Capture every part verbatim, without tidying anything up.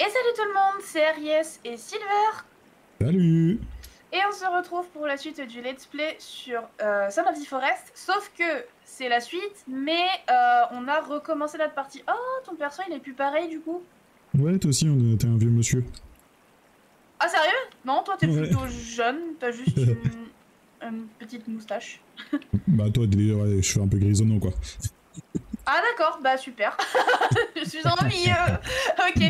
Et salut tout le monde, c'est R I S et Silver. Salut. Et on se retrouve pour la suite du let's play sur euh, Son of the Forest. Sauf que c'est la suite, mais euh, on a recommencé notre partie. Oh, ton perso il est plus pareil du coup. Ouais, toi aussi on était un vieux monsieur. Ah sérieux? Non, toi t'es ouais. plutôt jeune, t'as juste une, une petite moustache. Bah toi déjà ouais, je suis un peu grisonnant quoi. Ah d'accord, bah super, je suis en vie. Ok,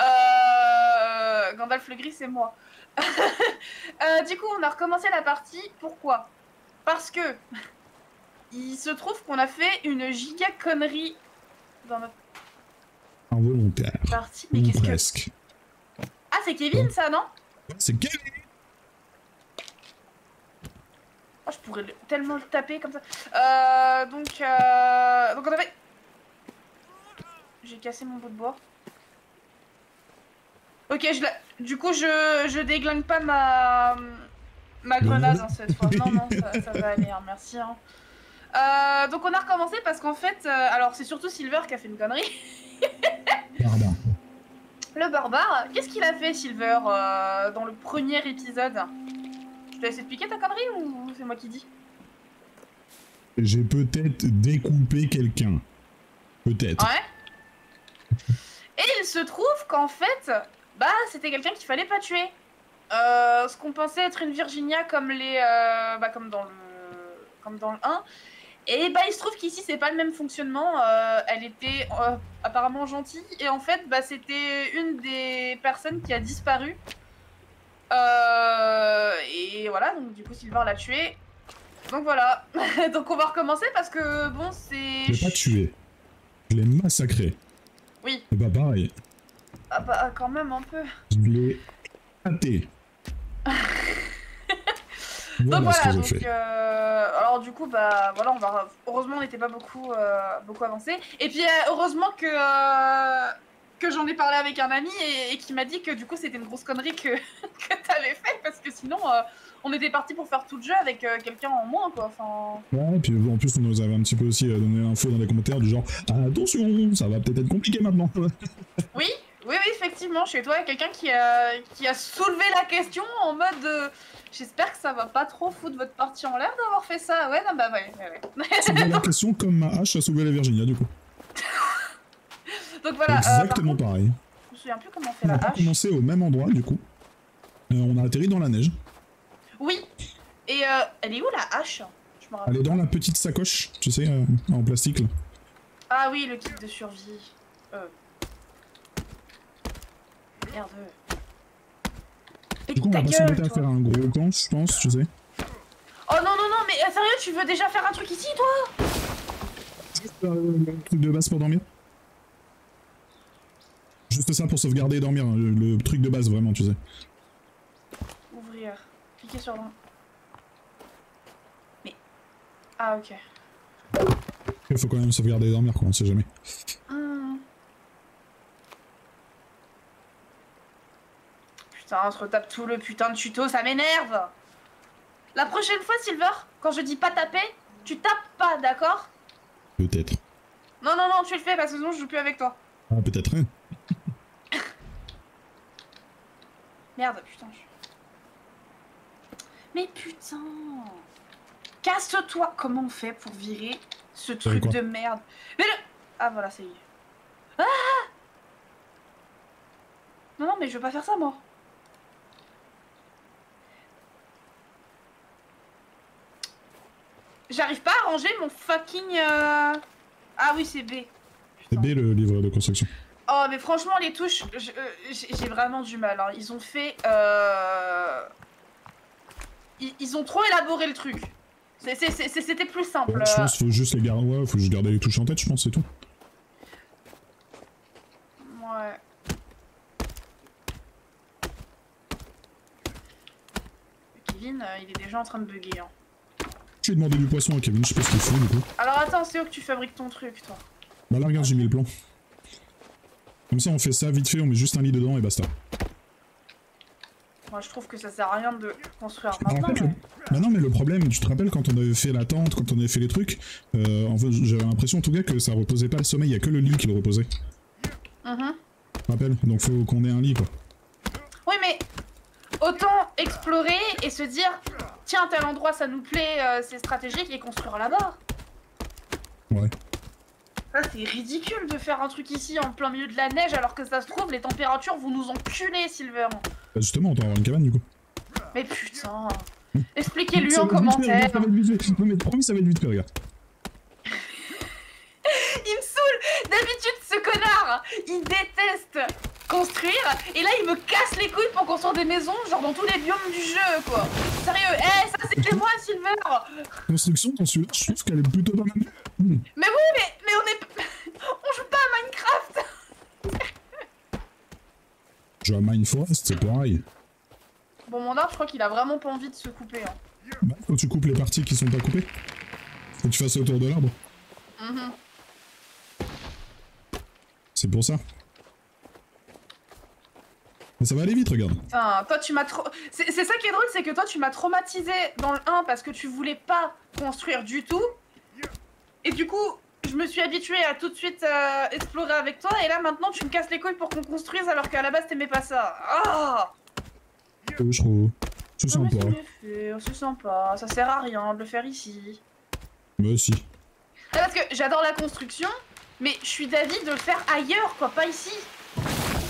euh... Gandalf le Gris c'est moi. euh, du coup on a recommencé la partie, pourquoi? Parce que il se trouve qu'on a fait une giga connerie dans notre involontaire. Partie. Mais qu'est-ce que... Ah c'est Kevin ça non? C'est Kevin. Oh, je pourrais tellement le taper comme ça. Euh, donc, euh... donc on a fait... J'ai cassé mon bout de bois. Ok, je la... du coup, je, je déglingue pas ma, ma grenade hein, cette fois. Non, non, ça, ça va aller, hein, merci. Hein. Euh, donc, on a recommencé parce qu'en fait, euh... alors c'est surtout Silver qui a fait une connerie. Barbare. Le barbare, qu'est-ce qu'il a fait, Silver, euh, dans le premier épisode? Je te laisse expliquer ta connerie ou c'est moi qui dis? J'ai peut-être découpé quelqu'un. Peut-être. Ouais. Et il se trouve qu'en fait, bah c'était quelqu'un qu'il fallait pas tuer. Euh, ce qu'on pensait être une Virginia comme les, euh, bah comme dans le, comme dans le un. Et bah il se trouve qu'ici c'est pas le même fonctionnement. Euh, elle était euh, apparemment gentille et en fait bah c'était une des personnes qui a disparu. Euh, et voilà, donc du coup Silver l'a tué. Donc voilà, donc on va recommencer parce que bon c'est... Je l'ai pas tué, je l'ai massacré. Oui. C'est pas pareil. Ah bah quand même un peu. Je l'ai hâté. Voilà donc voilà, donc euh, alors du coup bah voilà on va... Heureusement on n'était pas beaucoup, euh, beaucoup avancé. Et puis heureusement que... Euh... que j'en ai parlé avec un ami et, et qui m'a dit que du coup c'était une grosse connerie que, que t'avais fait parce que sinon euh, on était parti pour faire tout le jeu avec euh, quelqu'un en moins quoi. Enfin... Ouais, et puis en plus on nous avait un petit peu aussi donné l'info dans les commentaires du genre ah, attention ça va peut-être être compliqué maintenant. Oui, oui, oui effectivement chez toi quelqu'un qui a, qui a soulevé la question en mode euh, j'espère que ça va pas trop foutre votre partie en l'air d'avoir fait ça. Ouais non bah ouais. ouais, ouais. Soulever la question comme ma hache a soulevé la Virginia du coup. Donc voilà, exactement euh, contre, pareil. Je me souviens plus comment on fait on la hache. On a commencé au même endroit du coup. Euh, on a atterri dans la neige. Oui. Et euh, elle est où la hache? Je me rappelle. Elle est dans la petite sacoche, tu sais, euh, en plastique là. Ah oui, le kit de survie. Euh. Merde. Du coup, on va passer à faire un gros camp, je pense, tu sais. Oh non non non, mais euh, sérieux, tu veux déjà faire un truc ici, toi? Juste euh, un truc de base pour dormir. Juste ça pour sauvegarder et dormir, hein, le, le truc de base vraiment, tu sais. Ouvrir, cliquer sur le... Mais... Ah ok. Il faut quand même sauvegarder et dormir quoi, on sait jamais. Mmh. Putain, on se retape tout le putain de tuto, ça m'énerve. La prochaine fois, Silver, quand je dis pas taper, tu tapes pas, d'accord? Peut-être. Non, non, non, tu le fais parce que sinon je joue plus avec toi. Ah, peut-être. Merde, putain. Mais putain. Casse-toi. Comment on fait pour virer ce truc de merde? Mais le... Ah voilà, c'est... Ah non, non, mais je veux pas faire ça, moi. J'arrive pas à ranger mon fucking... Euh... Ah oui, c'est B. C'est B, le livre de construction. Oh mais franchement les touches, j'ai vraiment du mal, hein. Ils ont fait... Euh... Ils, ils ont trop élaboré le truc. C'était plus simple. Ouais, je pense qu'il faut juste les garder, ouais, faut juste garder les touches en tête, je pense, c'est tout. Ouais. Kevin, euh, il est déjà en train de bugger. Hein. J'ai demandé du poisson à Kevin, je sais pas ce qu'il faut du coup. Alors attends, c'est où que tu fabriques ton truc toi? Bah là regarde, j'ai mis le plan. Comme ça on fait ça vite fait, on met juste un lit dedans et basta. Moi je trouve que ça sert à rien de construire maintenant. Mais... Le... Bah non mais le problème, tu te rappelles quand on avait fait la tente, quand on avait fait les trucs, euh, en fait, j'avais l'impression en tout cas que ça reposait pas le sommeil, il y a que le lit qui le reposait. Mm-hmm. je rappelle, donc faut qu'on ait un lit quoi. Oui mais autant explorer et se dire tiens tel endroit ça nous plaît, euh, c'est stratégique et construire là-bas. Ouais. Ça c'est ridicule de faire un truc ici en plein milieu de la neige alors que ça se trouve les températures vous nous enculez Silver. Bah justement on doit avoir une cabane du coup. Mais putain. Expliquez-lui en commentaire. Ça va être vite, mais promis ça va être vite fait, regarde. Il me saoule. D'habitude ce connard il déteste construire et là il me casse les couilles pour construire des maisons genre dans tous les biomes du jeu quoi. Sérieux, eh ça c'est que moi Silver. Construction dans celui-là je trouve qu'elle est plutôt pas mal. Mais oui mais, mais on est... on joue pas à Minecraft. Je joue à Mineforest, c'est pareil. Bon mon arbre je crois qu'il a vraiment pas envie de se couper hein. Bah faut que tu coupes les parties qui sont pas coupées. Faut que tu fasses autour de l'arbre. Mm-hmm. C'est pour ça. Mais ça va aller vite, regarde. Putain, toi tu m'as trop... C'est ça qui est drôle, c'est que toi tu m'as traumatisé dans le un parce que tu voulais pas construire du tout. Et du coup, je me suis habituée à tout de suite euh, explorer avec toi. Et là maintenant tu me casses les couilles pour qu'on construise alors qu'à la base t'aimais pas ça. Ah oh je trouve. C'est sympa. C'est sympa, ça sert à rien de le faire ici. Bah si. Ah, parce que j'adore la construction. Mais je suis d'avis de le faire ailleurs, quoi, pas ici.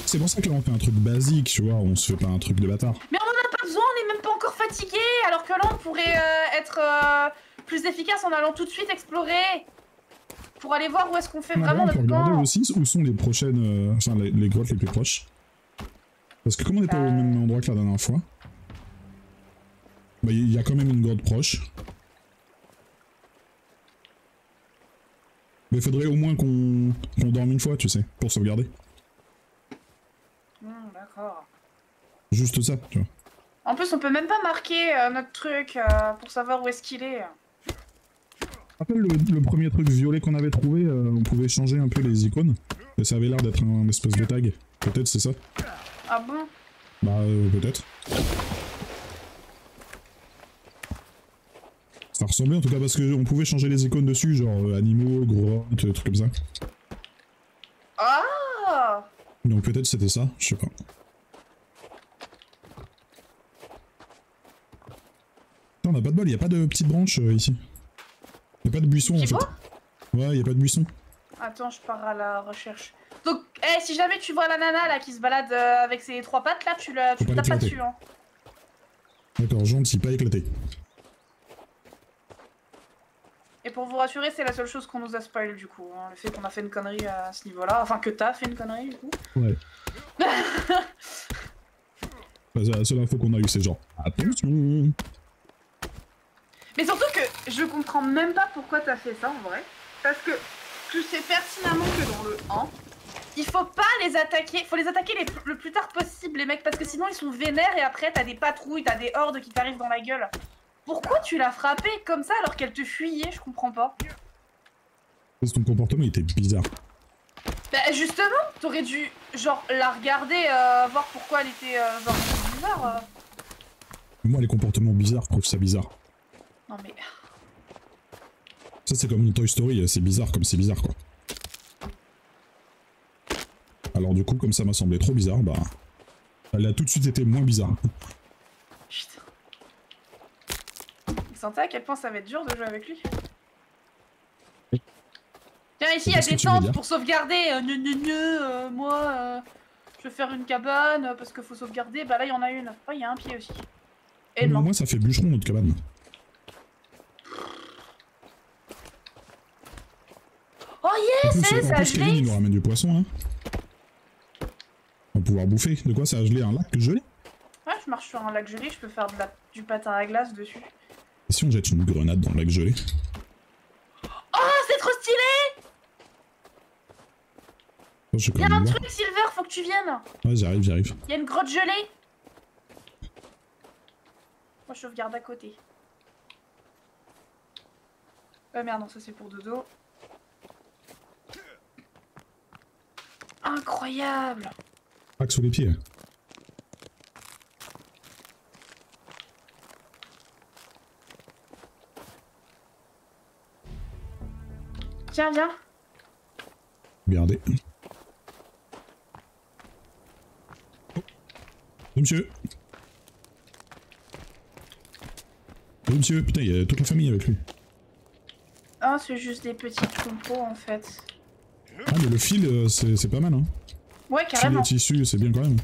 C'est pour ça que là on fait un truc basique, tu vois, on se fait pas un truc de bâtard. Mais on en a pas besoin, on est même pas encore fatigué, alors que là on pourrait euh, être euh, plus efficace en allant tout de suite explorer. Pour aller voir où est-ce qu'on fait ah vraiment bon, notre camp. On peut regarder aussi où sont les prochaines, euh, enfin les, les grottes les plus proches. Parce que comme on n'est euh... pas au même endroit que la dernière fois, bah il y a quand même une grotte proche. Mais faudrait au moins qu'on qu'on dorme une fois, tu sais, pour sauvegarder. Mmh, d'accord. Juste ça, tu vois. En plus, on peut même pas marquer euh, notre truc euh, pour savoir où est-ce qu'il est. Rappelle le, le premier truc violet qu'on avait trouvé, euh, on pouvait changer un peu les icônes. Et ça avait l'air d'être un, un espèce de tag. Peut-être c'est ça. Ah bon? Bah, euh, peut-être. Ça ressemblait en tout cas parce qu'on pouvait changer les icônes dessus, genre euh, animaux, grottes, trucs comme ça. Ah! Donc peut-être c'était ça, je sais pas. Non, on a pas de bol, y a pas de petites branches euh, ici. Y a pas de buisson en fait. Ouais, y a pas de buisson. Attends, je pars à la recherche. Donc, eh, si jamais tu vois la nana là qui se balade euh, avec ses trois pattes là, tu le tu tapes pas dessus hein. D'accord, gentil, pas éclaté. Et pour vous rassurer, c'est la seule chose qu'on nous a spoil du coup, hein, le fait qu'on a fait une connerie à ce niveau-là, enfin que t'as fait une connerie du coup. Ouais. La seule info qu'on a eu, c'est genre attention. Mais surtout que je comprends même pas pourquoi t'as fait ça en vrai, parce que tu sais pertinemment que dans le un, il faut pas les attaquer, faut les attaquer les, le plus tard possible les mecs, parce que sinon ils sont vénères et après t'as des patrouilles, t'as des hordes qui t'arrivent dans la gueule. Pourquoi tu l'as frappée comme ça alors qu'elle te fuyait? Je comprends pas. Parce que ton comportement était bizarre. Bah justement, t'aurais dû genre la regarder, euh, voir pourquoi elle était euh, genre bizarre. Euh. Moi les comportements bizarres, je trouve ça bizarre. Non mais... Ça c'est comme une Toy Story, c'est bizarre comme c'est bizarre quoi. Alors du coup comme ça m'a semblé trop bizarre, bah... Elle a tout de suite été moins bizarre. Putain. Sentais à quel point ça va être dur de jouer avec lui. Oui. Tiens ici il y a des tentes pour sauvegarder, euh, gne, gne, gne, euh, moi euh, je vais faire une cabane parce que faut sauvegarder, bah là il y en a une, il oh, y a un pied aussi. Et moi ça fait bûcheron notre cabane. Oh yes, plus, ça a gelé. Il nous ramène du poisson hein. On va pouvoir bouffer, de quoi ça a gelé? Un lac gelé? Ouais je marche sur un lac gelé, je peux faire de la... du patin à glace dessus. Et si on jette une grenade dans le lac gelé? Oh c'est trop stylé! Y'a un voir. Truc Silver, faut que tu viennes! Ouais j'arrive, j'arrive. Y'a une grotte gelée! Moi je sauvegarde à côté. Oh merde, non ça c'est pour dodo. Incroyable! Pack sous les pieds. Tiens, viens. Regardez. Oui, monsieur. Oui, monsieur, putain, il y a toute la famille avec lui. Ah, c'est juste des petites compos en fait. Ah, mais le fil, c'est pas mal, hein. Ouais, carrément. Le tissu, c'est bien quand même.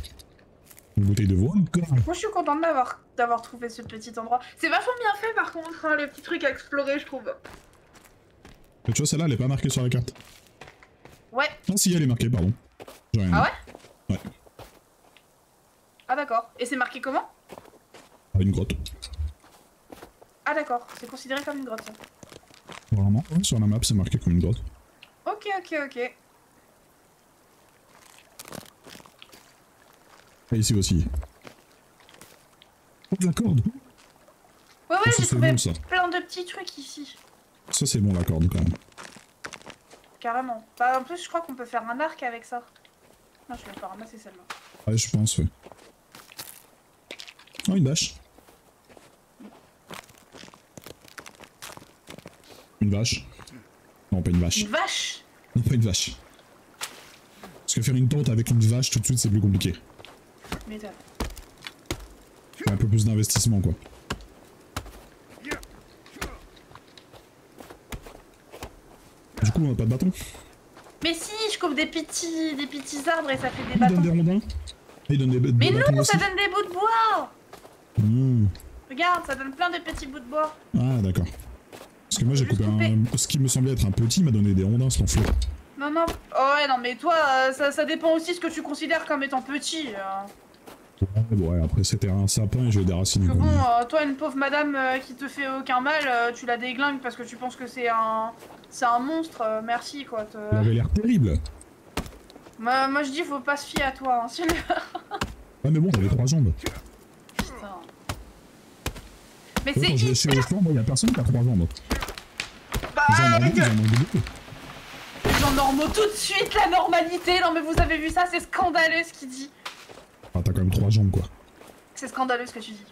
Une bouteille de vodka. Moi, je suis contente d'avoir d'avoir trouvé ce petit endroit. C'est vachement bien fait par contre, hein, les petits trucs à explorer, je trouve. Tu vois, celle-là, elle est pas marquée sur la carte. Ouais. Ah si, elle est marquée, pardon. J'ai rien. Ah ouais? Ouais. Ah d'accord. Et c'est marqué comment? Ah, une grotte. Ah d'accord, c'est considéré comme une grotte, ça. Vraiment, ouais, sur la map, c'est marqué comme une grotte. Ok, ok, ok. Et ici aussi. Oh, de la corde. Ouais, ouais, j'ai trouvé bon, plein de petits trucs ici. Ça, c'est bon, la corde, quand même. Carrément. Bah, en plus, je crois qu'on peut faire un arc avec ça. Non, je vais pas ramasser celle-là. Ouais, je pense, ouais. Oh, une vache. Une vache. Non, pas une vache. Une vache? Non, pas une vache. Parce que faire une tente avec une vache, tout de suite, c'est plus compliqué. Métal. Un peu plus d'investissement, quoi. Du coup, on a pas de bâton. Mais si, je coupe des petits, des petits arbres et ça fait des bâtons. Ils donnent des rondins. Ils donnent des, des Mais non, aussi. Ça donne des bouts de bois. Mmh. Regarde, ça donne plein de petits bouts de bois. Ah, d'accord. Parce que moi, j'ai coupé un... ce qui me semblait être un petit m'a donné des rondins, ce l'enfleur. Non, non. Oh, ouais, non, mais toi, euh, ça, ça dépend aussi de ce que tu considères comme étant petit. Euh. Ouais, ouais, après c'était un sapin et je vais déraciner. Parce que bon, euh, toi, une pauvre madame euh, qui te fait aucun mal, euh, tu la déglingues parce que tu penses que c'est un c'est un monstre, euh, merci quoi. Te... Elle avait l'air terrible. Moi, moi je dis, faut pas se fier à toi, hein, c'est le... Ouais, mais bon, t'avais trois jambes. Putain. Mais c'est hyper... Chez les flancs, moi, y'a personne qui a trois jambes. Bah, les gens normaux, tout de suite, la normalité. Non, mais vous avez vu ça, c'est scandaleux ce qu'il dit. Ah, t'as quand même trois jambes, quoi. C'est scandaleux ce que tu dis.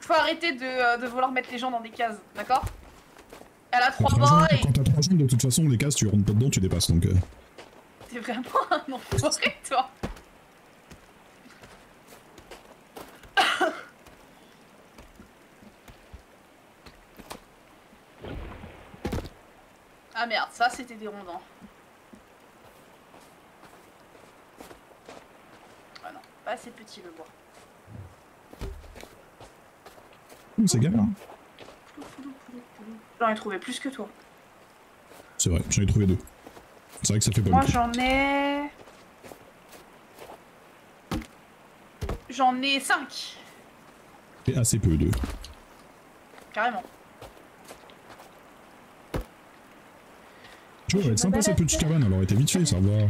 Faut arrêter de, euh, de vouloir mettre les gens dans des cases, d'accord? Elle a trois bras et... Quand t'as trois jambes, de toute façon, les cases, tu rentres pas dedans, tu dépasses, donc... Euh... T'es vraiment un enfoiré, toi. Ah merde, ça, c'était des rondins. Pas assez petit le bois. Ouh, c'est galère. J'en ai trouvé plus que toi. C'est vrai, j'en ai trouvé deux. C'est vrai que ça fait pas mal. Moi j'en ai... J'en ai cinq. Et assez peu, deux. Carrément. Tu vois, va être sympa cette petite cabane, elle aurait été vite fait, ça va... Ouais.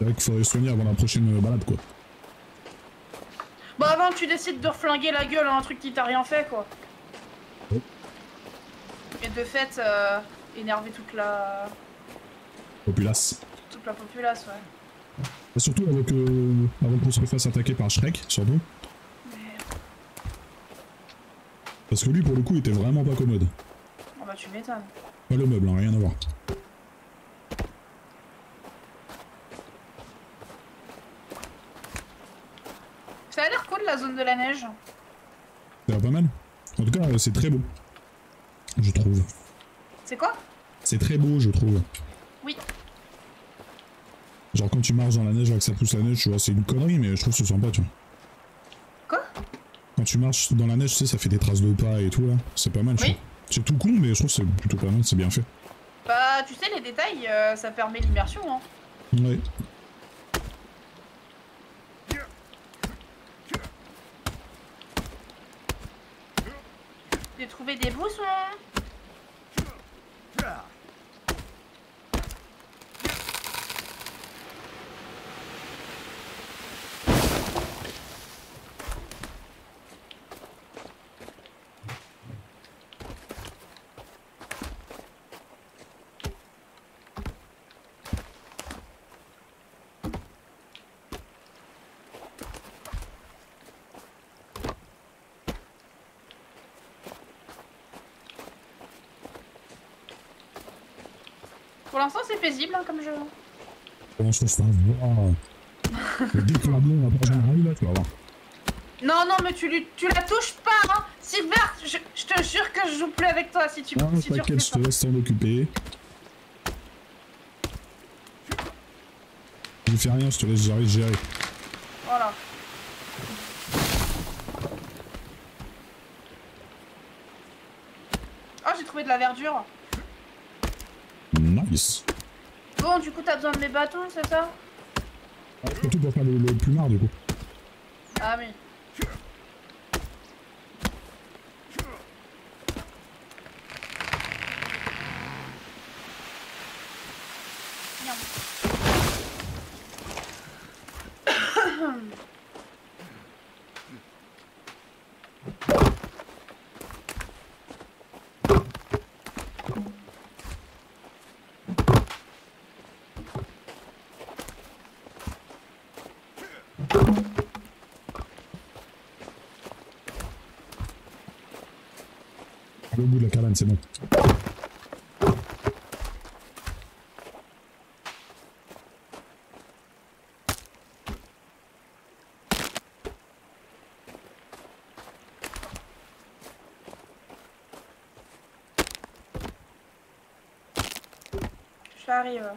C'est vrai qu'il faudrait soigner avant la prochaine balade, quoi. Bon, avant que tu décides de reflinguer la gueule à un truc qui t'a rien fait, quoi. Oh. Et de fait, euh, énerver toute la... Populace. Toute la populace, ouais. Et surtout avant euh, avant qu'on se fasse attaquer par Shrek, surtout. Merde. Parce que lui, pour le coup, il était vraiment pas commode. Oh bah tu m'étonnes. Pas le meuble, hein, rien à voir. Ça a l'air cool la zone de la neige. Ça a l'air pas mal. En tout cas, c'est très beau. Je trouve. C'est quoi? C'est très beau, je trouve. Oui. Genre quand tu marches dans la neige, que ça pousse la neige, tu vois, c'est une connerie, mais je trouve que c'est sympa, tu vois. Quoi? Quand tu marches dans la neige, tu sais, ça fait des traces de pas et tout, là. C'est pas mal, oui. C'est tout con, mais je trouve que c'est plutôt pas mal, c'est bien fait. Bah, tu sais, les détails, euh, ça permet l'immersion, hein. Ouais. J'ai trouvé des boussons. Pour l'instant, c'est paisible hein, comme jeu. Pour l'instant, ça va. Dès que tu vas bien, on va pas générer là, tu vas voir. Non, non, mais tu, tu la touches pas, hein. Silver, je, je te jure que je joue plus avec toi si tu me si t'inquiète, je te laisse t'en occuper. Je fais rien, je te laisse gérer, gérer. Voilà. Oh, j'ai trouvé de la verdure. Nice. Bon, du coup, t'as besoin de mes bâtons, c'est ça? Ah, surtout pour faire le, le plumard, du coup. Ah oui. Le bout de la cabane, c'est bon. J'arrive.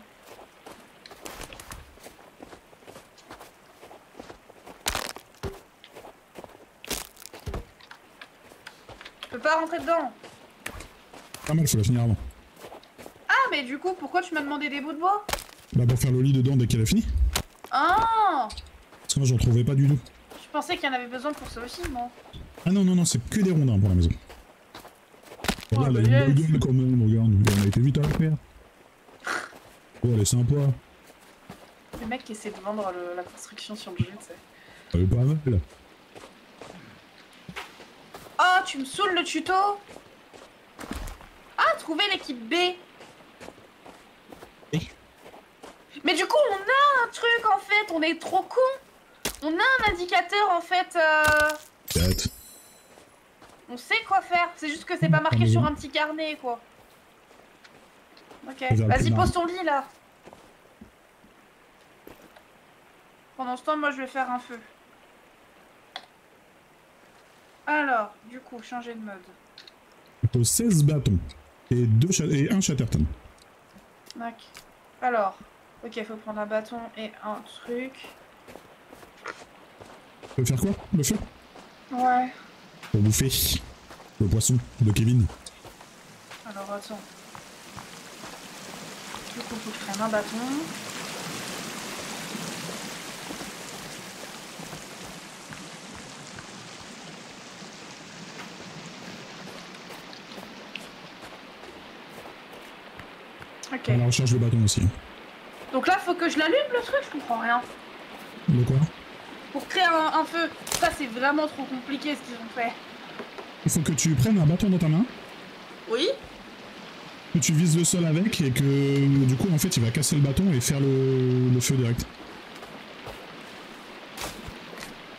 Je peux pas rentrer dedans. Ah mal, faut la finir avant. Ah mais du coup, pourquoi tu m'as demandé des bouts de bois? Bah pour faire le lit dedans dès qu'elle a fini. Ah. Parce que moi j'en trouvais pas du tout. Je pensais qu'il y en avait besoin pour ça aussi, moi. Ah non non non, c'est que des rondins pour la maison. Oh, regarde, elle a une belle gueule quand même, regarde, on a été vite à la faire. Oh elle est sympa. Le mec qui essaie de vendre le, la construction sur le jeu, tu sais. Elle est pas mal. Oh tu me saoules le tuto. Trouver l'équipe B. Oui. Mais du coup, on a un truc en fait, on est trop con. On a un indicateur en fait. Euh... On sait quoi faire, c'est juste que c'est pas marqué sur un petit carnet quoi. Ok, vas-y, pose ton lit là. Pendant ce temps, moi je vais faire un feu. Alors, du coup, changer de mode. Il faut seize bâtons. Et deux et un Chatterton. Ok. Alors, ok, faut prendre un bâton et un truc. Tu peux faire quoi? Le feu? Ouais. Pour bouffer le poisson de Kevin. Alors attends. Du coup, faut que je prenne un bâton. Okay. On recharge le bâton aussi. Donc là, faut que je l'allume le truc, je comprends rien. De quoi? Pour créer un, un feu. Ça, c'est vraiment trop compliqué ce qu'ils ont fait. Il faut que tu prennes un bâton dans ta main. Oui. Que tu vises le sol avec et que du coup, en fait, il va casser le bâton et faire le, le feu direct.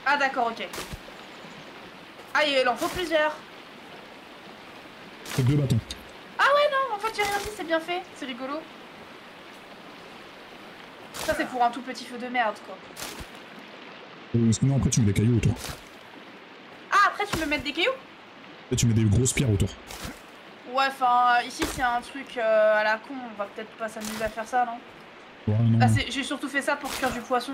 Ah d'accord, ok. Ah, il en faut plusieurs. Deux bâtons. J'ai rien dit, c'est bien fait, c'est rigolo. Ça c'est pour un tout petit feu de merde quoi. Parce que non, après tu mets des cailloux autour. Ah après tu peux mettre des cailloux? Et tu mets des grosses pierres autour. Ouais enfin ici c'est un truc euh, à la con, on va peut-être pas s'amuser à faire ça non? Ouais non. Bah, j'ai surtout fait ça pour cuire du poisson.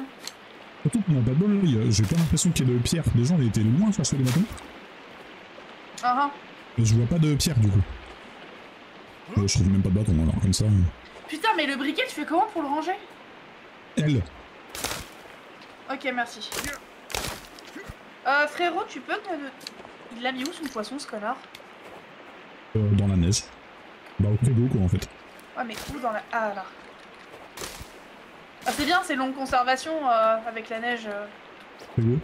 Surtout qu'on a pas de bol, j'ai pas l'impression qu'il y ait de pierres. Les gens ils étaient loin sur ce des matins. Ah uh-huh. Je vois pas de pierres du coup. Euh, je trouve même pas de bâton alors comme ça. Putain mais le briquet tu fais comment pour le ranger? Elle. Ok merci. Euh frérot tu peux te... Il l'a mis où son poisson ce connard? Euh dans la neige. Bah au frigo quoi en fait. Ouais mais où dans la... Ah là. Ah c'est bien c'est longue conservation euh, avec la neige. Euh... Frigo.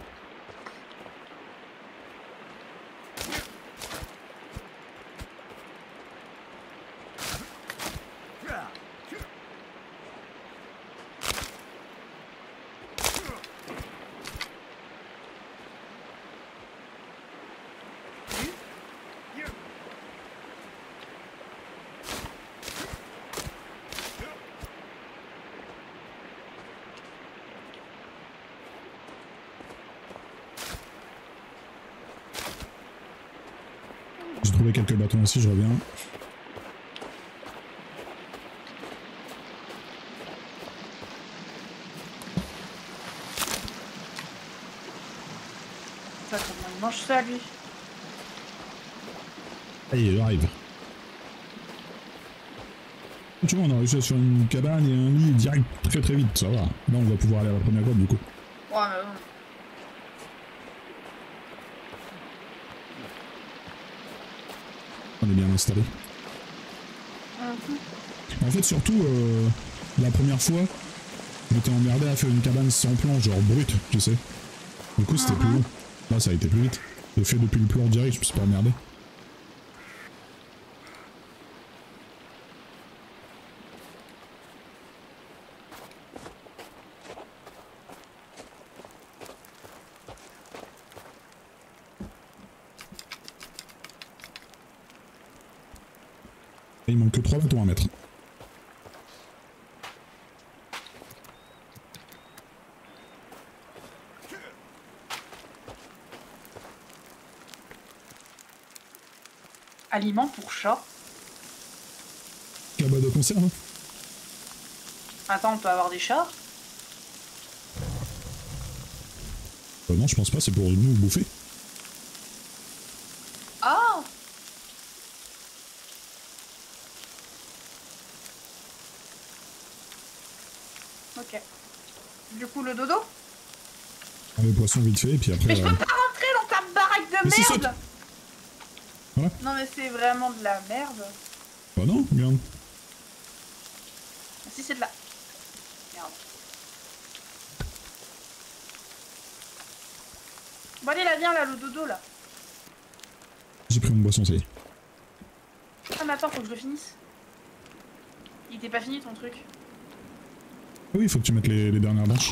J'ai trouvé quelques bâtons aussi, je reviens. Attends, il mange ça lui. Ça y est, j'arrive. Tu vois, on a réussi sur une cabane et un lit direct très très vite, ça va. Là, on va pouvoir aller à la première grotte du coup. Ouais, mais bon. On est bien installé. Mmh. En fait, surtout, euh, la première fois, j'étais emmerdé à faire une cabane sans plan, genre brute, tu sais. Du coup, c'était mmh. plus long. Là, ça a été plus vite. J'ai fait depuis le plan direct, je me suis pas emmerdé. Il manque que trois bâtons à mettre. Aliment pour chat. Cabane de conserve. Attends, on peut avoir des chats? euh, Non, je pense pas, c'est pour nous bouffer. Ah! Ok. Du coup, le dodo? Ah, les poissons vite fait, et puis après... Mais je peux euh... pas rentrer dans ta baraque de mais merde ça... ouais. Non mais c'est vraiment de la merde. Bah non, regarde. Si c'est de la... Merde. Bon allez, là, viens là, le dodo, là. J'ai pris mon boisson, ça y est. Ah mais attends, faut que je le finisse. Il était pas fini, ton truc. Oui, il faut que tu mettes les, les dernières branches.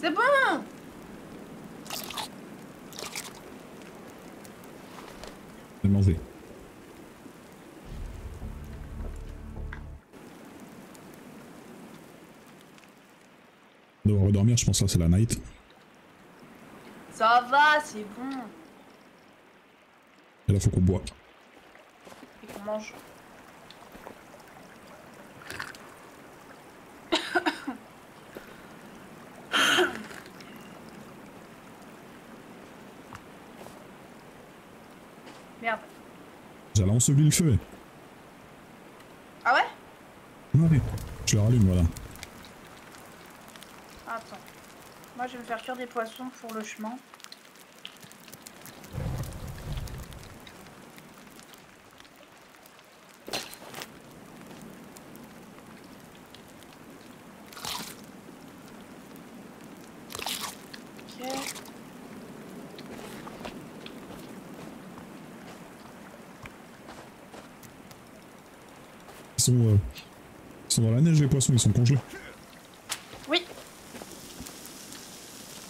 C'est bon! C'est mangé. On doit redormir, je pense là c'est la night. Ça va, c'est bon. Et là faut qu'on boit. Et qu'on mange. J'allais ensevelir le feu. Ah ouais? Ouais. Je le rallume, voilà. Attends. Moi, je vais me faire cuire des poissons pour le chemin. Ils sont, euh, ils sont dans la neige les poissons, ils sont congelés. Oui.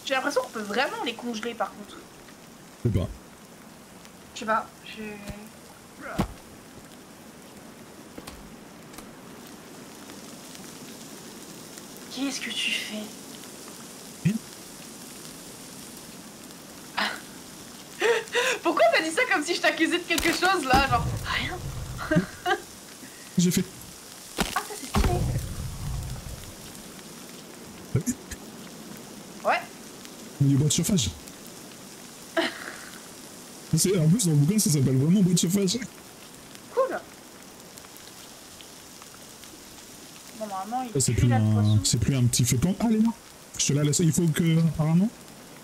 J'ai l'impression qu'on peut vraiment les congeler par contre. Je sais pas. Je sais pas, je... Qu'est-ce que tu fais? Rien. Pourquoi t'as dit ça comme si je t'accusais de quelque chose là, genre rien. J'ai fait. Ah, ça c'est stylé. Ouais. Il y a du bois de chauffage. En plus, dans le bouquin, ça s'appelle vraiment bois de chauffage. Cool. Bon, normalement, il... C'est plus, un... plus un petit feu de camp. Ah, les mains. Je te la laisse. Il faut que... Apparemment,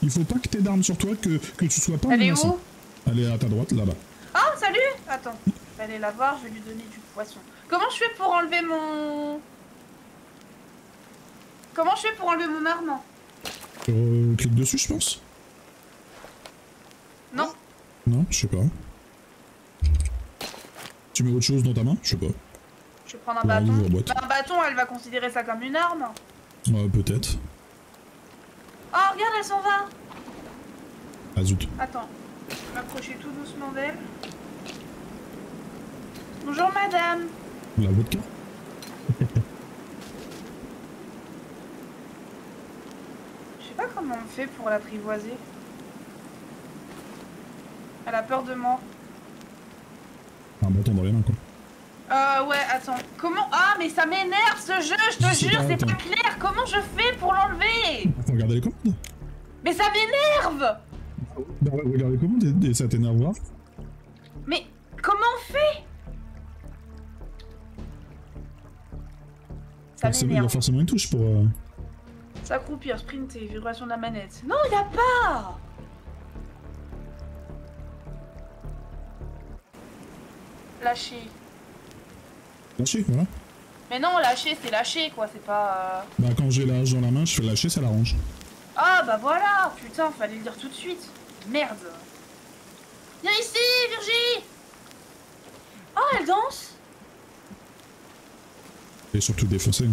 il faut pas que t'aies d'armes sur toi, que... que tu sois pas... Elle est où? Elle est à ta droite, là-bas. Ah, salut. Attends. Je vais aller la voir, je vais lui donner du poisson. Comment je fais pour enlever mon... Comment je fais pour enlever mon armement? Euh, clique dessus, je pense. Non. Non, je sais pas. Tu mets autre chose dans ta main? Je sais pas. Je vais prendre un bâton. Bah, un bâton, elle va considérer ça comme une arme. Ouais, peut-être. Oh, regarde, elle s'en va. Ah, zut. Attends, je vais m'approcher tout doucement d'elle. Bonjour madame. La vodka. Je sais pas comment on fait pour l'apprivoiser. Elle a peur de moi. un bâton dans les mains quoi. Euh ouais attends, comment... Ah mais ça m'énerve ce jeu, je te jure, c'est pas clair, comment je fais pour l'enlever? Faut regarder les commandes. Mais ça m'énerve. Bah ouais, regarde les commandes et ça t'énervera. Mais comment on fait? Ça m'énerve. Il y a forcément une touche pour... Euh... S'accroupir, sprinter, vibration de la manette. Non il y a pas. Lâcher. Lâcher, voilà. Mais non, lâcher, c'est lâcher, quoi, c'est pas... Euh... Bah quand j'ai la hache dans la main, je fais lâcher, ça l'arrange. Ah bah voilà, putain, fallait le dire tout de suite. Merde. Viens ici, Virgie. Oh, elle danse. Et surtout défoncée.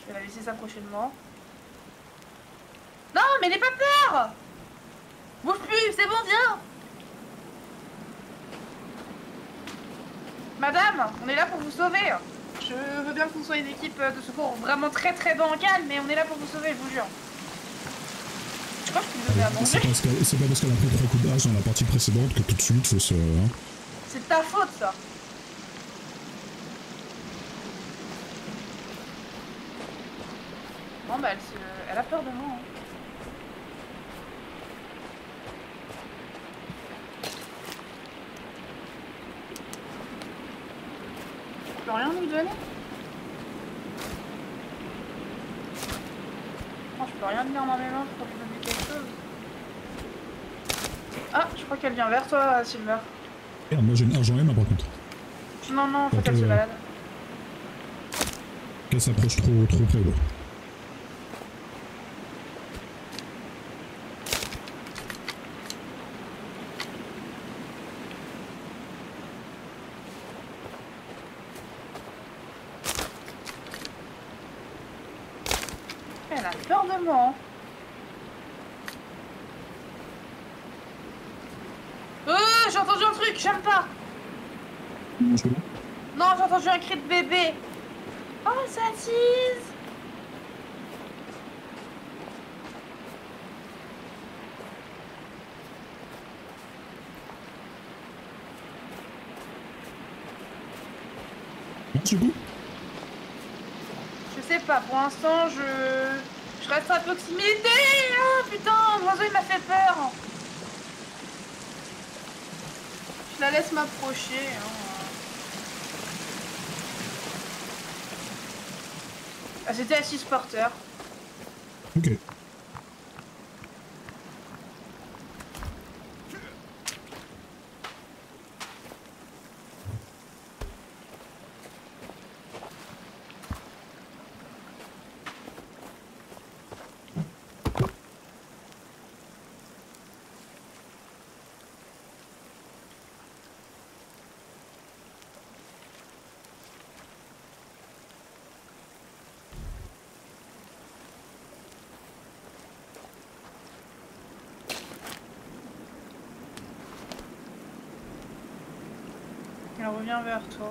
Je vais la laisser s'approcher de moi. Non, mais n'aie pas peur. Bouge plus, c'est bon, viens. Madame, on est là pour vous sauver. Je veux bien que vous soyez une équipe de secours vraiment très très bancale, mais on est là pour vous sauver, je vous jure. Je crois que tu me devais avancer. C'est pas parce qu'elle a pris trois coups d'âge dans la partie précédente que tout de suite faut se... C'est de ta faute, ça. Bon bah elle, se... elle a peur de moi, hein. Rien nous donner. Oh, je peux rien tenir dans mes mains pour lui donner quelque chose. Ah, je crois qu'elle vient vers toi, Silver. Merde, moi j'ai une argent M par contre. Non, non, faut qu'elle se balade. Qu'elle s'approche trop, trop près, là. Non, j'ai entendu un cri de bébé. Oh, ça tease. Du coup, je sais pas, pour l'instant, je... je reste à proximité. Ah, putain, l'oiseau, il m'a fait peur. Je la laisse m'approcher, hein. Ah, c'était à six porteurs. Ok. Elle revient vers toi.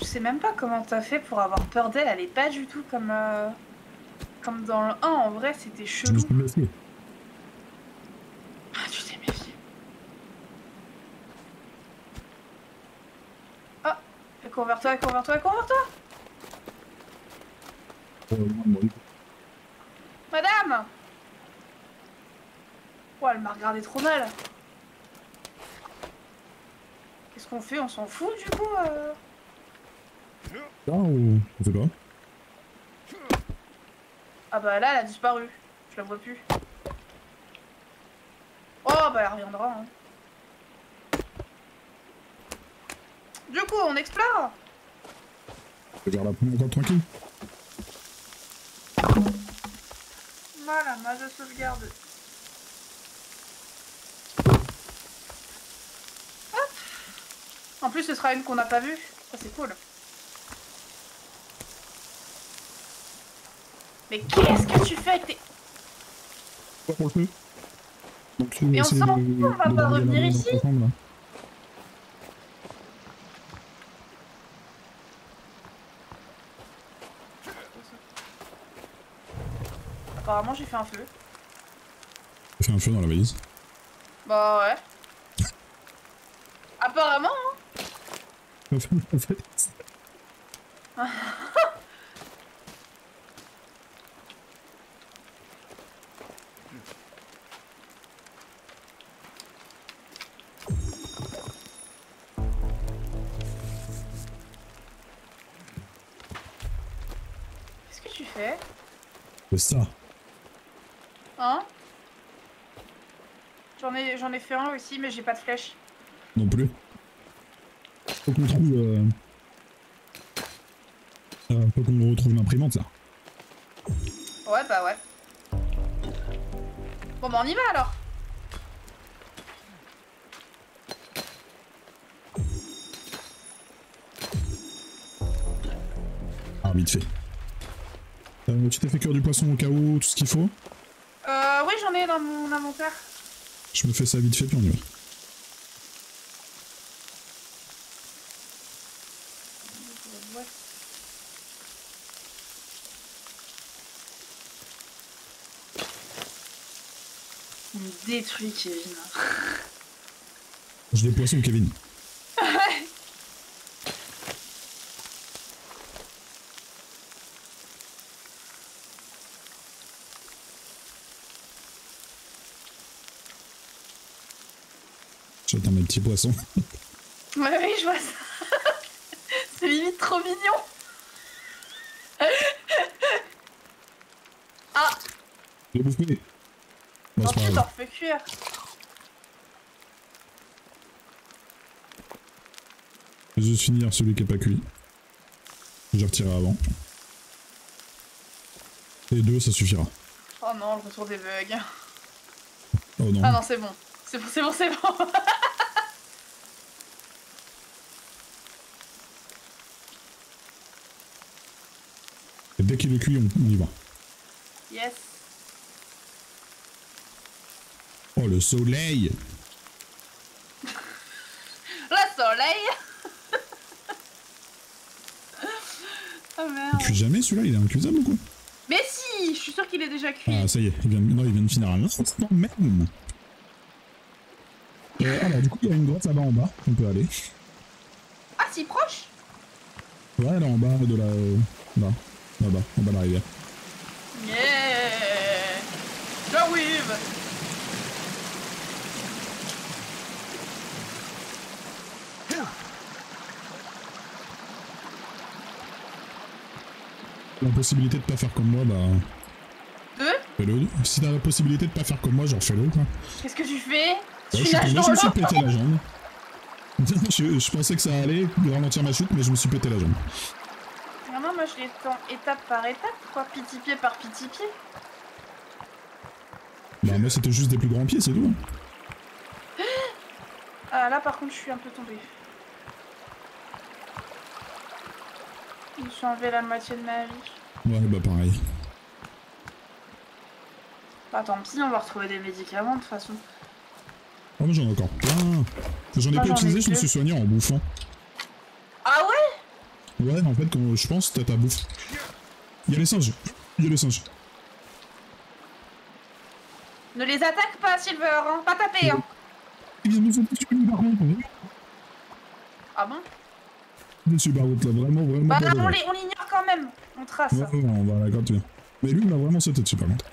Je sais même pas comment t'as fait pour avoir peur d'elle, elle est pas du tout comme euh, comme dans le un, en vrai c'était chelou. Ah tu t'es méfié. Oh, elle court vers toi, elle court vers toi, elle court vers toi. Madame! Oh, elle m'a regardé trop mal. Qu'est-ce qu'on fait? On s'en fout du coup euh... Non, on sait pas. Ah bah là, elle a disparu. Je la vois plus. Oh bah elle reviendra. Hein. Du coup, on explore? Regarde la pomme encore tranquille. Voilà, mage de sauvegarde. Hop. En plus, ce sera une qu'on n'a pas vue. Ça, c'est cool. Mais qu'est-ce que tu fais avec tes... Pas pour le coup. Donc, mais on s'en fout, on va pas revenir ici. Apparemment j'ai fait un feu. J'ai fait un feu dans la valise. Bah ouais. Apparemment hein. J'ai fait dans la valise. Ça. Hein? J'en ai, j'en ai fait un aussi, mais j'ai pas de flèche. Non plus. Faut qu'on trouve. Euh... Euh, faut qu'on retrouve l'imprimante, ça. Ouais, bah ouais. Bon, bah on y va alors. Ah, vite fait. Euh, tu t'es fait cuire du poisson au cas où, tout ce qu'il faut? Euh, oui, j'en ai dans mon inventaire. Je me fais ça vite fait, puis on y va. Il me détruit, Kevin. Je vais poisson, Kevin. J'attends mes petits poissons. Ouais, oui, je vois ça. C'est limite trop mignon. Ah. J'ai bouffé. Non, tu t'en fais cuire. Je vais finir celui qui n'est pas cuit. Je retirerai avant. Et deux, ça suffira. Oh non, le retour des bugs. Oh non. Ah non, c'est bon. C'est bon, c'est bon, c'est bon. Et dès qu'il est cuit, on, on y va. Yes. Oh, le soleil. Le soleil. Oh merde. Il cuit jamais celui-là, il est incuisable ou quoi? Mais si, je suis sûr qu'il est déjà cuit. Ah, ça y est, il vient, non, il vient de finir à l'instant même. Euh, alors du coup il y a une grotte là-bas en bas, on peut aller. Ah si proche? Ouais là en bas de la... Euh, là, là-bas, en bas de la rivière. Yeah. The weave. La possibilité de pas faire comme moi, bah... Deux? Fais-le. Si t'as la possibilité de pas faire comme moi, genre fais-le quoi. Qu'est-ce que tu fais? Ouais, je, je, je me suis pété la jambe. je, je pensais que ça allait ralentir ma chute, mais je me suis pété la jambe. Vraiment, moi je l'étends étape par étape, quoi. Petit pied par petit pied. Bah, moi c'était juste des plus grands pieds, c'est tout. Ah, là par contre, je suis un peu tombée. Je me suis enlevé la moitié de ma vie. Ouais, bah pareil. Bah, tant pis, on va retrouver des médicaments de toute façon. Oh mais j'en ai encore plein. J'en ai pas utilisé, je me suis soigné en bouffant. Ah ouais? Ouais, en fait, quand je pense, t'as ta bouffe. Il y a les singes. Il y a les singes. Ne les attaque pas, Silver, hein. Pas taper, hein. Ils me font plus que par contre. Ah bon? Dessus par contre, là, vraiment, vraiment. Bah là, on l'ignore quand même. On trace. Ouais, ouais, on va à la grotte, bien. Mais lui, il m'a vraiment sauté dessus par contre.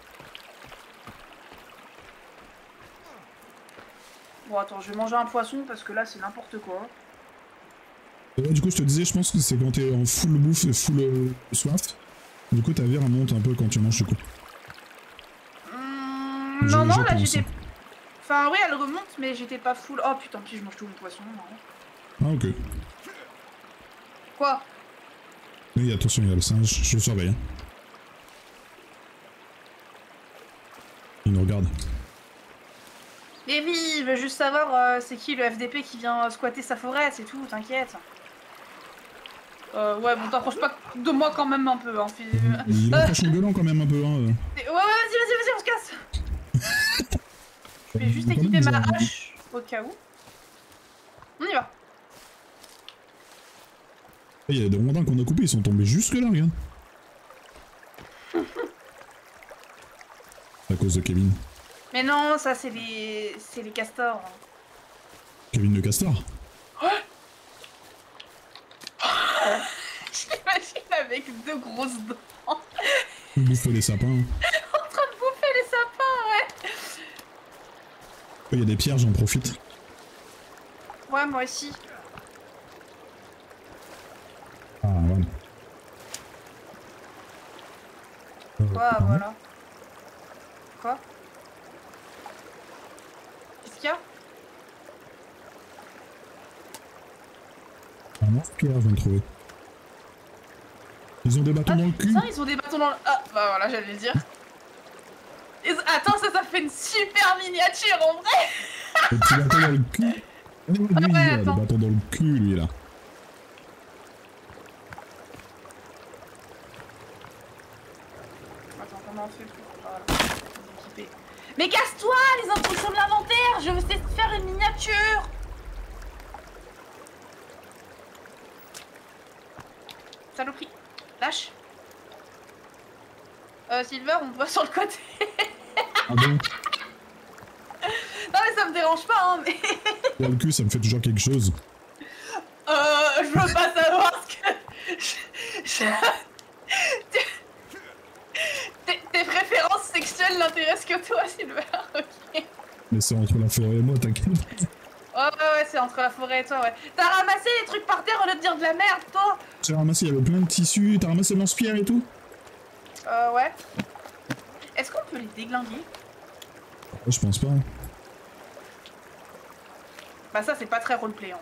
Bon attends, je vais manger un poisson parce que là c'est n'importe quoi. Ouais, du coup je te disais, je pense que c'est quand t'es en full bouffe et full euh, soif. Du coup ta verre monte un peu quand tu manges du coup. Mmh, non non là j'étais... Enfin oui elle remonte mais j'étais pas full... Oh putain si je mange tout mon poisson. Non. Ah ok. Quoi? Oui attention il y a le singe, je le surveille. Hein. Il nous regarde. Mais oui, il veut juste savoir euh, c'est qui le F D P qui vient squatter sa forêt, c'est tout, t'inquiète. Euh, ouais, bon, t'approches pas de moi quand même un peu, hein. Il approche en gueulant quand même un peu, hein. Euh. Ouais, ouais, vas-y, vas-y, vas-y, on se casse. Je vais juste équiper ma hache au cas où. On y va. Il y a des rondins qu'on a coupés, ils sont tombés jusque là, regarde. cause de Kevin. Mais non, ça c'est les... c'est les castors. Kevin le castor? Oh, je l'imagine avec deux grosses dents. Il bouffe des sapins. En train de bouffer les sapins, ouais. Il y a des pierres, j'en profite. Ouais, moi aussi. Ah, ouais. Quoi, voilà. Euh, voilà. Quoi? Qu'est-ce qu'il y a? Ah non, pierre, je viens de trouver. Ils ont des bâtons ah, dans le cul. Ça, ils ont des bâtons dans le... Ah, bah voilà, j'allais le dire. Ils... Attends, ça, ça fait une super miniature, en vrai. Le petit bâton dans le cul. Oh, lui, ah, ouais, il a le bâton dans le cul, lui, là. Attends, comment on fait pour... Voilà. Équipé. Mais casse-toi, les instructions de l'inventaire. Je veux essayer de faire une miniature. Saloperie. Lâche. Euh, Silver, on te voit sur le côté. Ah bon? Non mais ça me dérange pas, hein, mais... Dans le cul, ça me fait toujours quelque chose. Euh, je veux pas savoir ce que... Je... Je... Tes... Tes préférences sexuelles n'intéressent que toi, Silver, ok. Mais c'est entre la forêt et moi, t'inquiète. Oh ouais, ouais, c'est entre la forêt et toi, ouais. T'as ramassé les trucs par terre au lieu de dire de la merde, toi. J'ai ramassé, il y avait plein de tissus, t'as ramassé lance-pierre et tout. Euh, ouais. Est-ce qu'on peut les déglinguer? Je pense pas. Bah ça, c'est pas très roleplay, hein.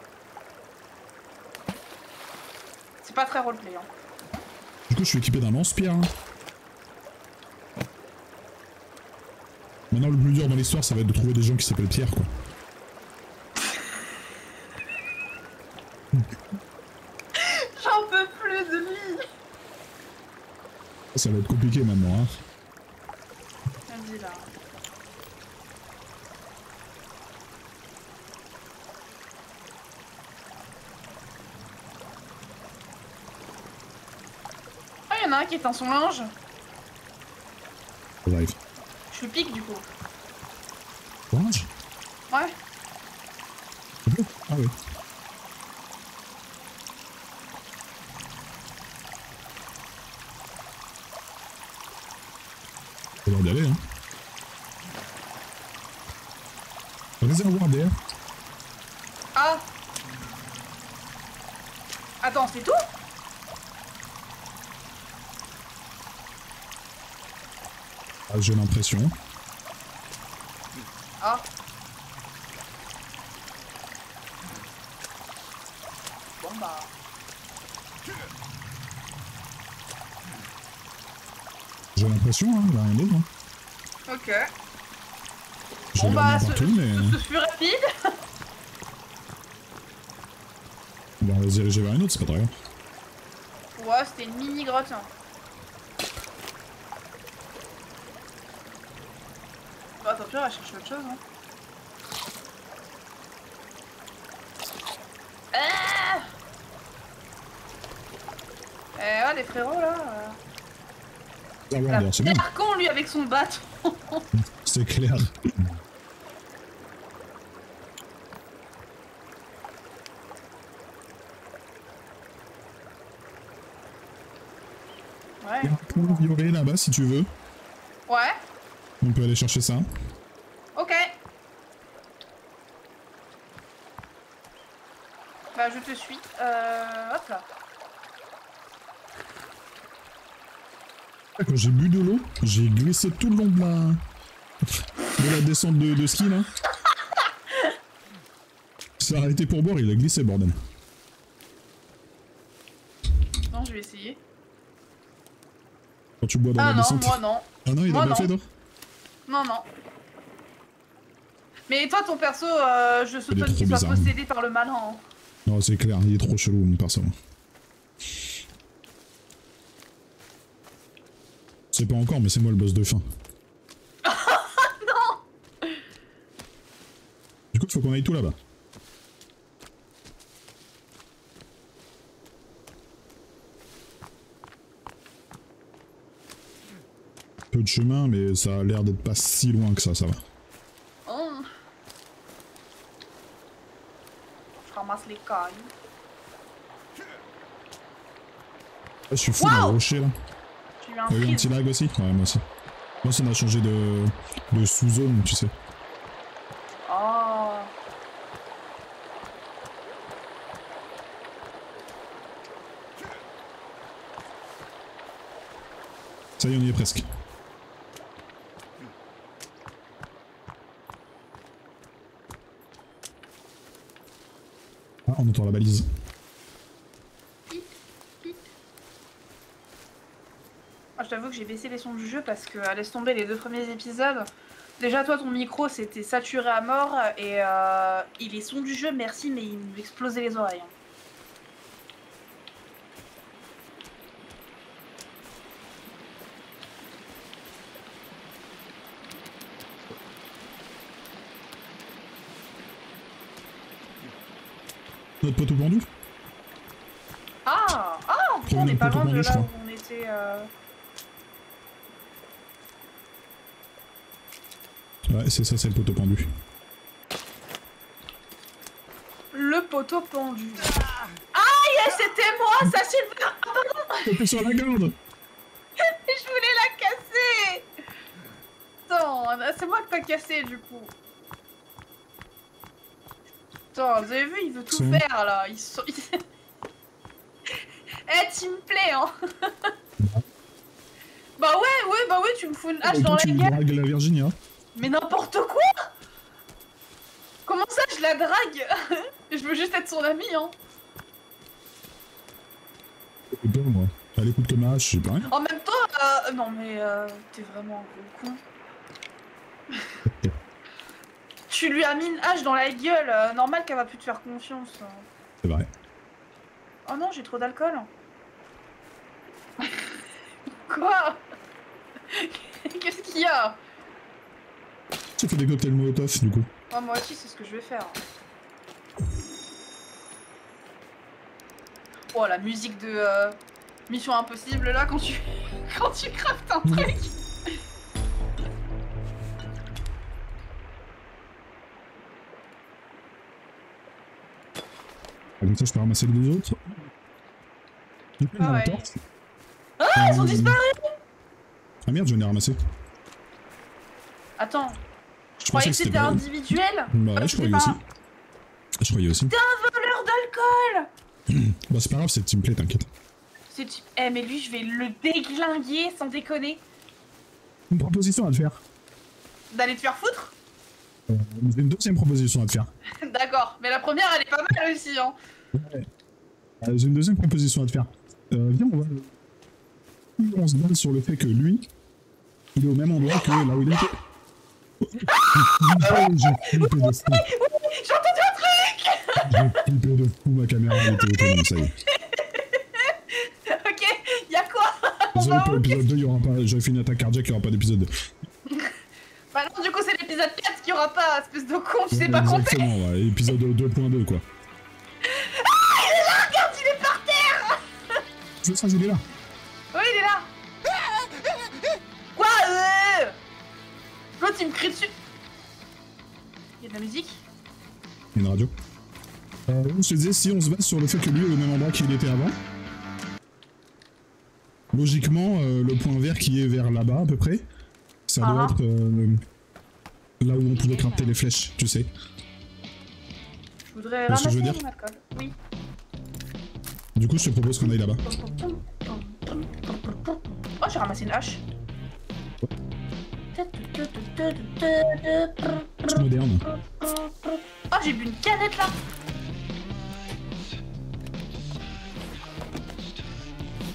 C'est pas très roleplay, hein. Du coup, je suis équipé d'un lance-pierre, hein. Maintenant, le plus dur dans l'histoire, ça va être de trouver des gens qui s'appellent Pierre, quoi. J'en peux plus de lui. Ça va être compliqué maintenant, hein. Vas-y là. Ah, il y en a un qui éteint son linge. Live. Je lui pique du coup. Linge ? Ouais. Ah oui. C'est l'heure d'y aller, hein. Réservoir d'air. Ah. Attends, c'est tout? Ah, j'ai l'impression. Ah. Bon bah... J'ai l'impression, hein, il n'y a rien d'autre. Hein. Ok. Bon bah, ce, partout, ce, mais... ce fut rapide. Bah, on va se diriger vers une autre, c'est pas très grave. Ouais, c'était une mini grotte. Hein. Bah, attends, tu vois, elle cherche autre chose. Hein. Ah eh ouais, les frérots là. Euh... Ah ouais, alors, c'est bien. Con, lui, avec son bâton. C'est clair. Ouais. Il y a un point violet là-bas si tu veux. Ouais. On peut aller chercher ça. Ok. Bah je te suis. Euh, hop là. Quand j'ai bu de l'eau, j'ai glissé tout le long de la, de la descente de, de ski, là. Ça a arrêté pour boire, il a glissé, bordel. Non, je vais essayer. Quand tu bois dans ah la non, descente... Ah non, moi non. Ah non, il moi a bien fait, non? Non, non. Mais toi, ton perso, euh, je soupçonne qu'il soit bizarre, possédé hein. Par le malin. Hein. Non, c'est clair, il est trop chelou, mon perso. C'est pas encore, mais c'est moi le boss de fin. Non. Du coup, il faut qu'on aille tout là-bas. Peu peu de chemin, mais ça a l'air d'être pas si loin que ça, ça va. Oh. Je ramasse les cailles. Ah, je suis fou wow. d'un rocher là. Tu as eu un petit lag aussi? Ouais, moi aussi. Moi, ça m'a changé de, de sous-zone, tu sais. Oh. Ça y est, on y est presque. Ah, on entend la balise. Ah, je t'avoue que j'ai baissé les sons du jeu parce que, laisse tomber les deux premiers épisodes. Déjà, toi, ton micro, c'était saturé à mort et, euh, et les sons du jeu, merci, mais ils m'explosaient les oreilles. Hein. Notre poteau pendu. Ah, ah, on n'est pas loin de là où on était. Euh... Ouais, c'est ça, c'est le poteau pendu. Le poteau pendu. Aïe, c'était moi, ça Silver. Ah, pardon. T'étais sur la corde. Je voulais la casser. Attends, c'est moi que t'as cassé du coup. Attends, vous avez vu, il veut tout faire là. Ils sont. Eh, hey, tu me plais, hein. Bah ouais, ouais, bah ouais, tu me fous une hache dans la gueule. Tu dragues la Virginia. Mais n'importe quoi. Comment ça, je la drague? Je veux juste être son ami, hein. C'est bien, moi. Elle écoute que ma hache, je sais pas. En même temps, euh, non mais euh, t'es vraiment un gros con. Tu lui as mis une hache dans la gueule, normal qu'elle va plus te faire confiance. C'est vrai. Oh non, j'ai trop d'alcool. Quoi? Qu'est-ce qu'il y a? Tu fais des cocktails Molotov du coup. Oh, moi aussi, c'est ce que je vais faire. Oh, la musique de euh, Mission Impossible là, quand tu, quand tu craftes un truc. Comme ça, je peux ramasser les deux autres. Coup, ah ouais. Ah, ah, ils ont disparu. Ah merde, je n'ai ramassé. Attends. Je, je croyais que c'était individuel. Bah ouais, je croyais pas... aussi. Je croyais aussi. T'es un voleur d'alcool. Bah c'est pas grave, c'est teamplay, t'inquiète. C'est type... Eh mais lui, je vais le déglinguer, sans déconner. Une proposition à te faire. D'aller te faire foutre. Euh, une deuxième proposition à te faire. D'accord, mais la première elle est pas mal aussi, hein. Ouais. Euh, j'ai une deuxième proposition à te faire. Euh, viens, on va... On se donne sur le fait que lui, il est au même endroit que là où il était. Ah, j'ai flippé de fou. J'ai entendu un truc. J'ai flippé de fou, ma caméra elle était autonome, ça y est. Ok, y'a quoi? Désolé pour l'épisode deux, il y aura pas... J'avais fait une attaque cardiaque, il n'y aura pas d'épisode deux. Bah non, du coup c'est l'épisode quatre qu'il y aura pas, espèce de con, tu sais pas compter. Exactement, ouais, épisode deux point deux quoi. Ah, il est là, regarde, il est par terre. Je le sens, il est là. Oui, il est là. Quoi euh... L'autre il me crie dessus. Il y a de la musique. Il y a une radio. Euh, je te disais, si on se base sur le fait que lui est au même endroit qu'il était avant, logiquement, euh, le point vert qui est vers là-bas à peu près, ça ah. doit être euh, là où on pouvait crafter les flèches, tu sais. Je voudrais ramasser mon alcool, oui. Du coup, je te propose qu'on aille là-bas. Oh, j'ai ramassé une hache. C'est moderne. Oh, j'ai bu une canette là. Ah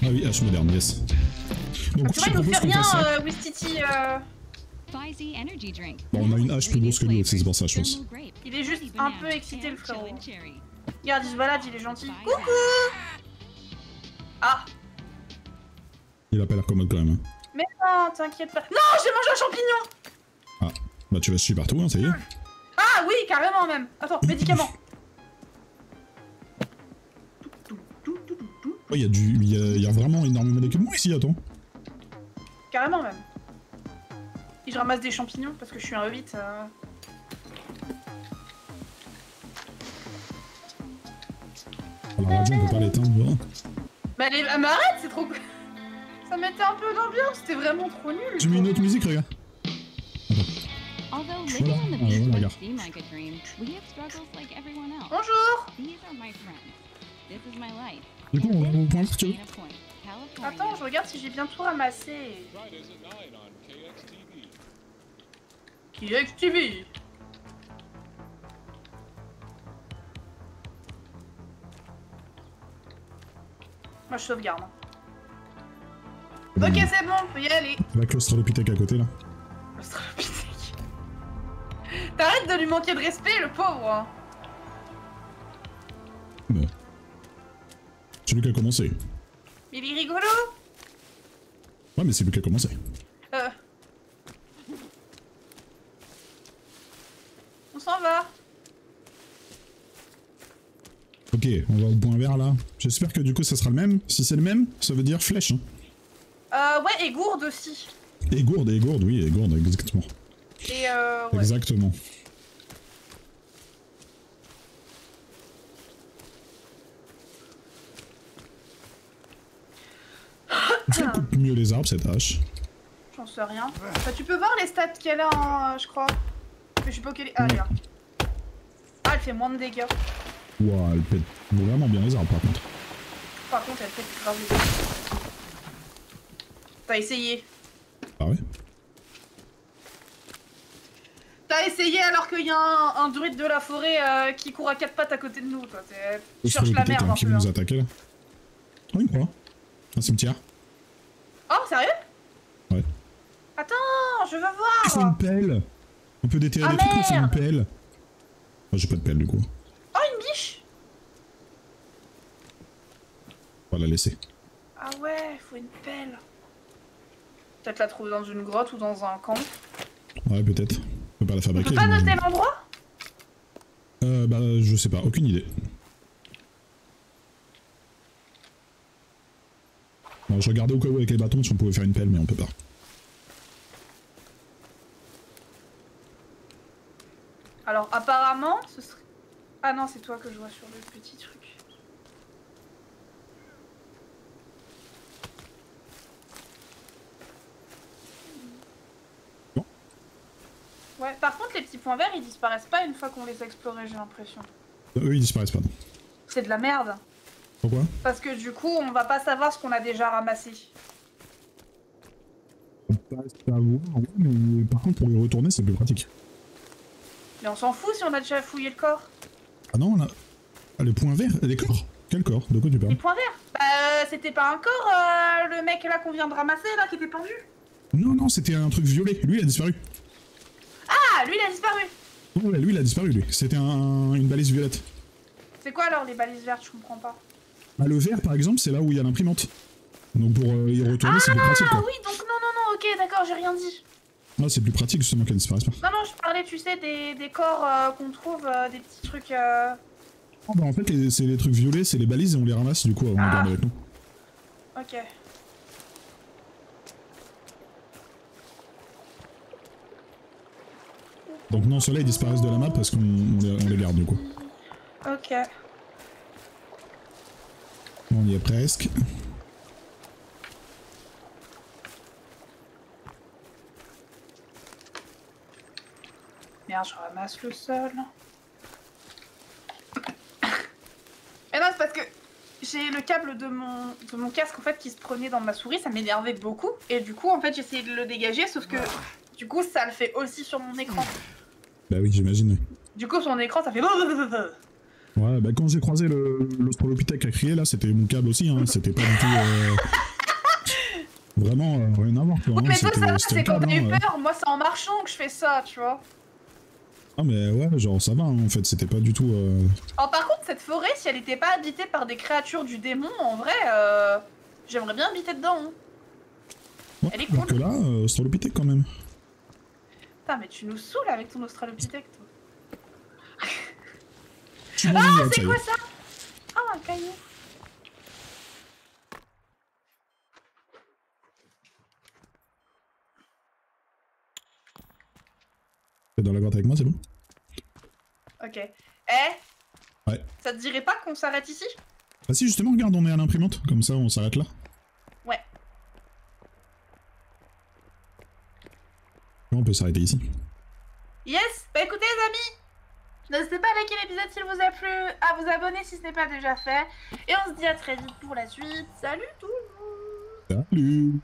oui, hache moderne, yes. Donc, ah, tu vois, il nous fait rien, euh, Wistiti. Euh... Bon, on a une hache plus grosse que lui aussi, c'est pour ça, je pense. Il est juste un peu excité, le frérot. Regarde, il se balade, il est gentil. Coucou. Ah. Il a pas l'air commode quand même. Hein. Mais non, t'inquiète pas. Non, j'ai mangé un champignon. Ah, bah tu vas chier partout, hein, ça y est. Ah oui, carrément même. Attends, médicament. Oh, il y a du... Il y a, y a vraiment énormément d'équipements ici, attends. Carrément même. Et je ramasse des champignons parce que je suis un hobbit. Euh... Alors, on peut pas l'éteindre. Bah, les... ah, mais arrête, c'est trop... Ça mettait un peu d'ambiance, c'était vraiment trop nul. J'ai mis une autre musique, regarde. Although living on the beach might seem like a dream, we have struggles like everyone else. Bonjour. These are my friends. This is my life. Du coup, on prend ce que tu veux. Attends, je regarde si j'ai bien tout ramassé. K X T V. Moi, je sauvegarde. Mmh. Ok, c'est bon, on peut y aller. La Australopithèque à côté, là. Australopithèque. T'arrêtes de lui manquer de respect, le pauvre. Bon. C'est lui qui a commencé. Mais il est rigolo. Ouais, mais c'est lui qui a commencé. Euh... On s'en va. Ok, on va au point vert, là. J'espère que du coup, ça sera le même. Si c'est le même, ça veut dire flèche, hein. Euh, ouais, et gourde aussi. Et gourde, et gourde, oui, et gourde, exactement. Et euh, ouais. Exactement. Est-ce qu'elle coupe mieux les arbres, cette hache? J'en sais rien. Enfin, tu peux voir les stats qu'elle a, hein, je crois. Mais je sais pas quelle... Ah, elle est là. Ah, elle fait moins de dégâts. Ouah, elle pète vraiment bien les arbres, par contre. Par contre, elle pète grave les arbres. T'as essayé. Ah ouais. T'as essayé alors qu'il y a un, un druide de la forêt euh, qui court à quatre pattes à côté de nous, toi. Tu cherches la merde un peu. Qui va nous attaquer là? Oh, il croit. Un cimetière. Oh, sérieux? Ouais. Attends, je veux voir. Il faut une pelle. On peut déterrer des trucs ou c'est une pelle? Oh, j'ai pas de pelle du coup. Oh, une biche. On va la laisser. Ah ouais, faut une pelle. Peut-être la trouver dans une grotte ou dans un camp. Ouais, peut-être. On peut pas la fabriquer. On peut pas noter l'endroit? Euh, bah, je sais pas, aucune idée. Bon, je regardais au cas où avec les bâtons si on pouvait faire une pelle, mais on peut pas. Alors, apparemment, ce serait. Ah non, c'est toi que je vois sur le petit truc. Ouais, par contre les petits points verts ils disparaissent pas une fois qu'on les a explorés, j'ai l'impression. Euh, eux ils disparaissent pas, non. C'est de la merde. Pourquoi? Parce que du coup on va pas savoir ce qu'on a déjà ramassé. On va pas savoir, ouais, mais par contre pour y retourner c'est plus pratique. Mais on s'en fout si on a déjà fouillé le corps. Ah non, on a... Ah, les points verts, les corps? Quel corps? De quoi tu parles? Les points verts? Bah euh, c'était pas un corps, euh, le mec là qu'on vient de ramasser là qui était pendu? Non, non, c'était un truc violet, lui il a disparu. Ah, lui il a disparu. Ouais, lui il a disparu, lui. C'était un, une balise violette. C'est quoi alors les balises vertes? Je comprends pas. Bah, le vert par exemple, c'est là où il y a l'imprimante. Donc pour euh, y retourner, ah, c'est plus pratique. Ah oui, donc non, non, non, ok, d'accord, j'ai rien dit. Ah, c'est plus pratique justement qu'elle disparaisse pas. Non, non, je parlais, tu sais, des, des corps euh, qu'on trouve, euh, des petits trucs. Euh... Oh, bah en fait, c'est les trucs violets, c'est les balises et on les ramasse du coup avant ah. de garder avec nous. Ok. Donc non, ceux-là ils disparaissent de la map parce qu'on les garde du coup. Ok. On y est presque. Merde, je ramasse le sol. Mais non, c'est parce que j'ai le câble de mon, de mon casque en fait qui se prenait dans ma souris, ça m'énervait beaucoup. Et du coup, en fait, j'essayais de le dégager, sauf que du coup, ça le fait aussi sur mon écran. Bah oui, j'imagine. Du coup, sur mon écran, ça fait... Ouais, bah quand j'ai croisé l'Australopithèque à crier, là, c'était mon câble aussi, hein. C'était pas du tout... Euh... Vraiment, euh, rien à voir, quoi. Ouais, hein. Mais toi, ça, c'est quand t'as eu peur. Moi, c'est en marchant que je fais ça, tu vois. Ah, mais ouais, genre, ça va, hein, en fait. C'était pas du tout... Euh... Alors, par contre, cette forêt, si elle était pas habitée par des créatures du démon, en vrai, euh... j'aimerais bien habiter dedans, hein. Ouais, elle est cool. Que là, euh, Australopithèque, quand même. Putain, mais tu nous saoules avec ton Australopithèque, toi. Ah, c'est quoi ça? Ah, un caillou. T'es dans la grotte avec moi, c'est bon? Ok. Eh? Ouais. Ça te dirait pas qu'on s'arrête ici? Bah si, justement, regarde, on est à l'imprimante, comme ça on s'arrête là. Ouais. On peut s'arrêter ici. Yes! Bah écoutez les amis! N'hésitez pas à liker l'épisode s'il vous a plu, à vous abonner si ce n'est pas déjà fait. Et on se dit à très vite pour la suite. Salut tout le monde!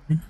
Salut!